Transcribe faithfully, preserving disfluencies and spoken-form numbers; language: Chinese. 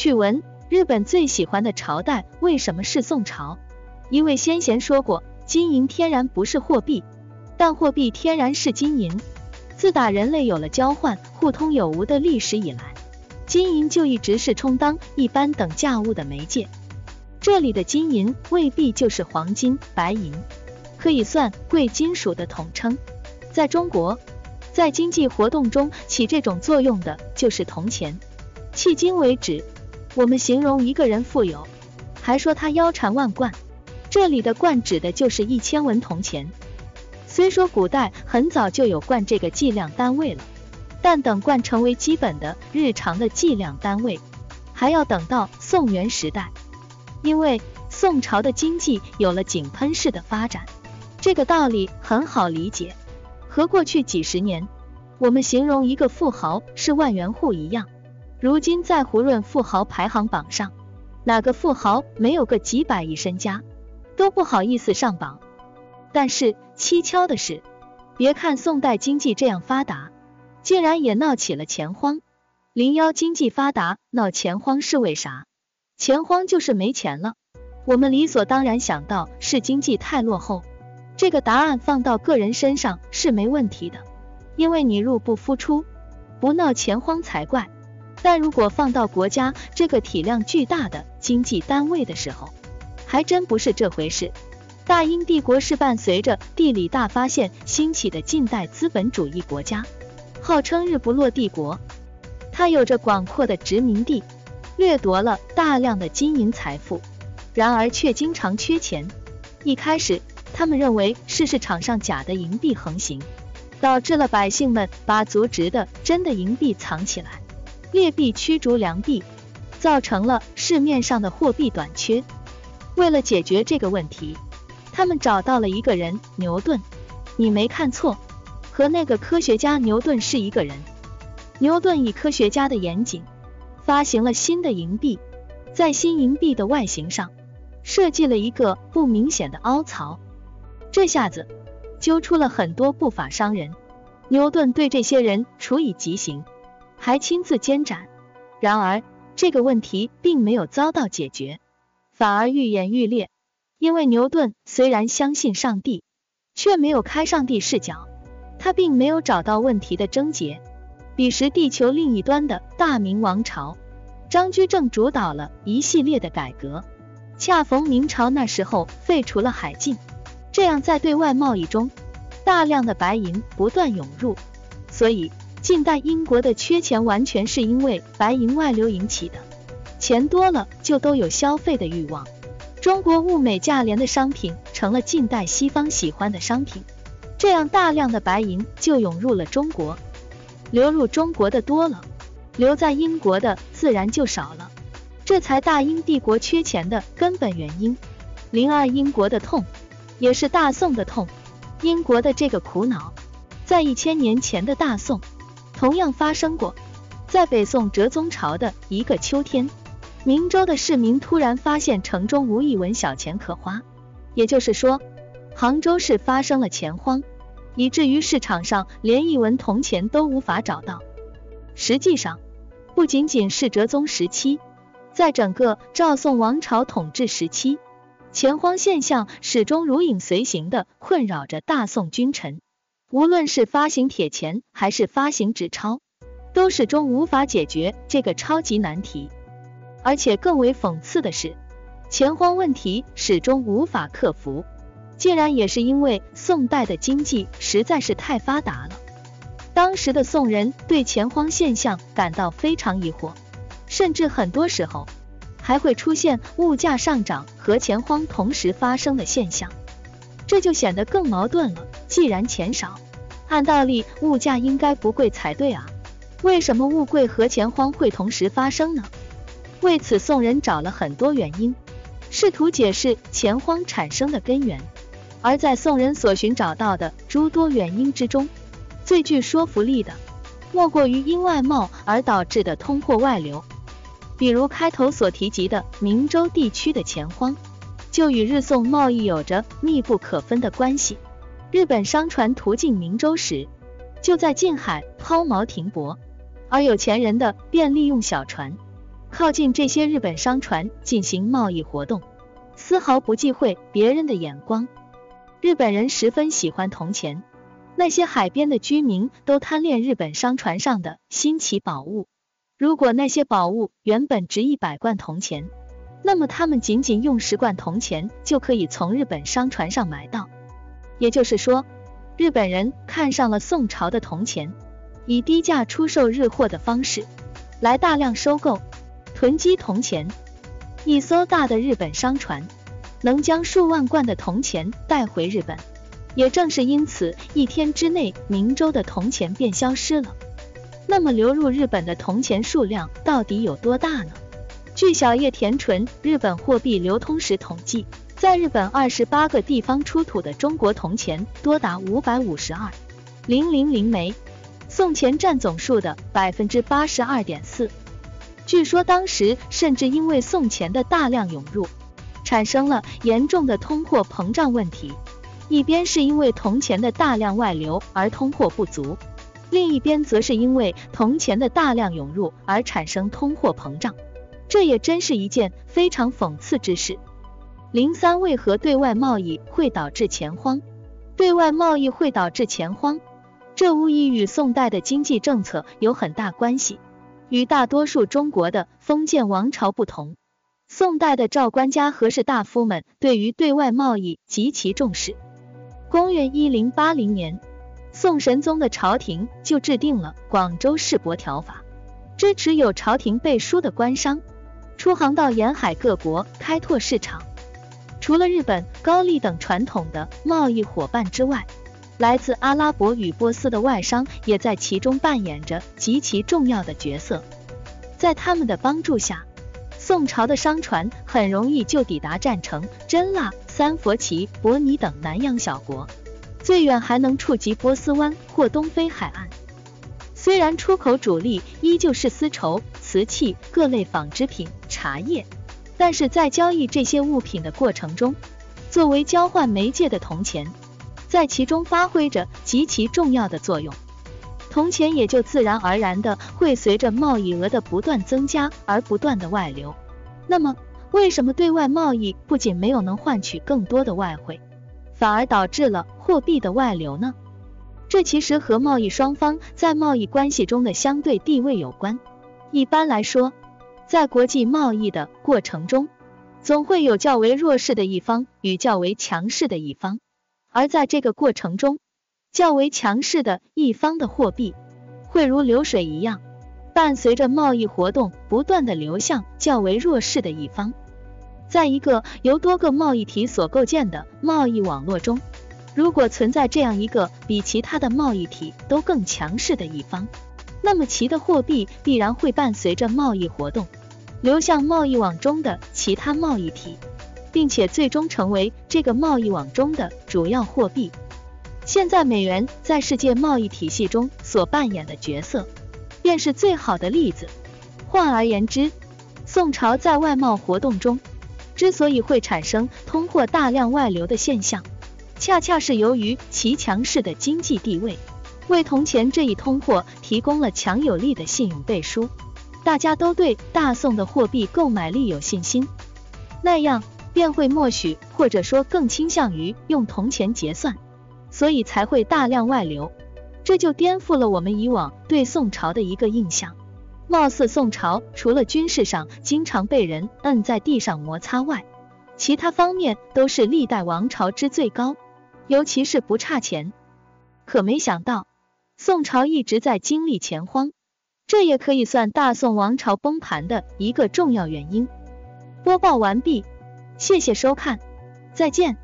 趣闻：日本最喜欢的朝代为什么是宋朝？因为先贤说过，金银天然不是货币，但货币天然是金银。自打人类有了交换、互通有无的历史以来，金银就一直是充当一般等价物的媒介。这里的金银未必就是黄金、白银，可以算贵金属的统称。在中国，在经济活动中起这种作用的就是铜钱。迄今为止，我们形容一个人富有，还说他腰缠万贯，这里的贯指的就是一千文铜钱。虽说古代很早就有贯这个计量单位了，但等贯成为基本的日常的计量单位，还要等到宋元时代。因为宋朝的经济有了井喷式的发展，这个道理很好理解。和过去几十年，我们形容一个富豪是万元户一样。如今在胡润富豪排行榜上，哪个富豪没有个几百亿身家，都不好意思上榜。但是蹊跷的是，别看宋代经济这样发达，竟然也闹起了钱荒。零幺经济发达闹钱荒是为啥？钱荒就是没钱了。我们理所当然想到是经济太落后，这个答案放到个人身上是没问题的，因为你入不敷出，不闹钱荒才怪。但如果放到国家这个体量巨大的经济单位的时候，还真不是这回事。大英帝国是伴随着地理大发现兴起的近代资本主义国家，号称日不落帝国。它有着广阔的殖民地，掠夺了大量的金银财富，然而却经常缺钱。一开始，他们认为是市场上假的银币横行，导致了百姓们把足值的真的银币藏起来，劣币驱逐良币，造成了市面上的货币短缺。为了解决这个问题，他们找到了一个人，牛顿。你没看错，和那个科学家牛顿是一个人。牛顿以科学家的严谨，发行了新的银币，在新银币的外形上设计了一个不明显的凹槽。这下子揪出了很多不法商人，牛顿对这些人处以极刑，还亲自监斩。然而这个问题并没有遭到解决，反而愈演愈烈。因为牛顿虽然相信上帝，却没有开上帝视角，他并没有找到问题的症结。彼时地球另一端的大明王朝，张居正主导了一系列的改革，恰逢明朝那时候废除了海禁，这样在对外贸易中大量的白银不断涌入，所以近代英国的缺钱完全是因为白银外流引起的，钱多了就都有消费的欲望。中国物美价廉的商品成了近代西方喜欢的商品，这样大量的白银就涌入了中国。流入中国的多了，留在英国的自然就少了，这才大英帝国缺钱的根本原因。零二英国的痛，也是大宋的痛。英国的这个苦恼，在一千年前的大宋同样发生过。在北宋哲宗朝的一个秋天，明州的市民突然发现城中无一文小钱可花，也就是说，杭州市发生了钱荒，以至于市场上连一文铜钱都无法找到。实际上，不仅仅是哲宗时期，在整个赵宋王朝统治时期，钱荒现象始终如影随形地困扰着大宋君臣。无论是发行铁钱还是发行纸钞，都始终无法解决这个超级难题。而且更为讽刺的是，钱荒问题始终无法克服，竟然也是因为宋代的经济实在是太发达了。当时的宋人对钱荒现象感到非常疑惑，甚至很多时候还会出现物价上涨和钱荒同时发生的现象，这就显得更矛盾了。既然钱少，按道理物价应该不贵才对啊，为什么物贵和钱荒会同时发生呢？为此，宋人找了很多原因，试图解释钱荒产生的根源。而在宋人所寻找到的诸多原因之中，最具说服力的，莫过于因外贸而导致的通货外流。比如开头所提及的明州地区的钱荒，就与日宋贸易有着密不可分的关系。日本商船途经明州时，就在近海抛锚停泊，而有钱人的便利用小船靠近这些日本商船进行贸易活动，丝毫不忌讳别人的眼光。日本人十分喜欢铜钱，那些海边的居民都贪恋日本商船上的新奇宝物。如果那些宝物原本值一百贯铜钱，那么他们仅仅用十贯铜钱就可以从日本商船上买到。也就是说，日本人看上了宋朝的铜钱，以低价出售日货的方式来大量收购、囤积铜钱。一艘大的日本商船能将数万贯的铜钱带回日本，也正是因此，一天之内明州的铜钱便消失了。那么流入日本的铜钱数量到底有多大呢？据小叶田纯《日本货币流通史》统计，在日本二十八个地方出土的中国铜钱多达五百五十二零零零枚，宋钱占总数的百分之八十二点四。据说当时甚至因为宋钱的大量涌入，产生了严重的通货膨胀问题。一边是因为铜钱的大量外流而通货不足，另一边则是因为铜钱的大量涌入而产生通货膨胀。这也真是一件非常讽刺之事。零三为何对外贸易会导致钱荒？对外贸易会导致钱荒，这无疑与宋代的经济政策有很大关系。与大多数中国的封建王朝不同，宋代的赵官家和士大夫们对于对外贸易极其重视。公元一零八零年，宋神宗的朝廷就制定了《广州市舶条法》，支持有朝廷背书的官商出航到沿海各国开拓市场。除了日本、高丽等传统的贸易伙伴之外，来自阿拉伯与波斯的外商也在其中扮演着极其重要的角色。在他们的帮助下，宋朝的商船很容易就抵达占城、真腊、三佛齐、伯尼等南洋小国，最远还能触及波斯湾或东非海岸。虽然出口主力依旧是丝绸、瓷器、各类纺织品、茶叶，但是在交易这些物品的过程中，作为交换媒介的铜钱在其中发挥着极其重要的作用，铜钱也就自然而然的会随着贸易额的不断增加而不断的外流。那么，为什么对外贸易不仅没有能换取更多的外汇，反而导致了货币的外流呢？这其实和贸易双方在贸易关系中的相对地位有关。一般来说，在国际贸易的过程中，总会有较为弱势的一方与较为强势的一方。而在这个过程中，较为强势的一方的货币会如流水一样，伴随着贸易活动不断的流向较为弱势的一方。在一个由多个贸易体所构建的贸易网络中，如果存在这样一个比其他的贸易体都更强势的一方，那么其的货币必然会伴随着贸易活动流向贸易网中的其他贸易体，并且最终成为这个贸易网中的主要货币。现在美元在世界贸易体系中所扮演的角色便是最好的例子。换而言之，宋朝在外贸活动中之所以会产生通货大量外流的现象，恰恰是由于其强势的经济地位为铜钱这一通货提供了强有力的信用背书。大家都对大宋的货币购买力有信心，那样便会默许或者说更倾向于用铜钱结算，所以才会大量外流。这就颠覆了我们以往对宋朝的一个印象，貌似宋朝除了军事上经常被人摁在地上摩擦外，其他方面都是历代王朝之最高，尤其是不差钱。可没想到宋朝一直在经历钱荒，这也可以算大宋王朝崩盘的一个重要原因。播报完毕，谢谢收看，再见。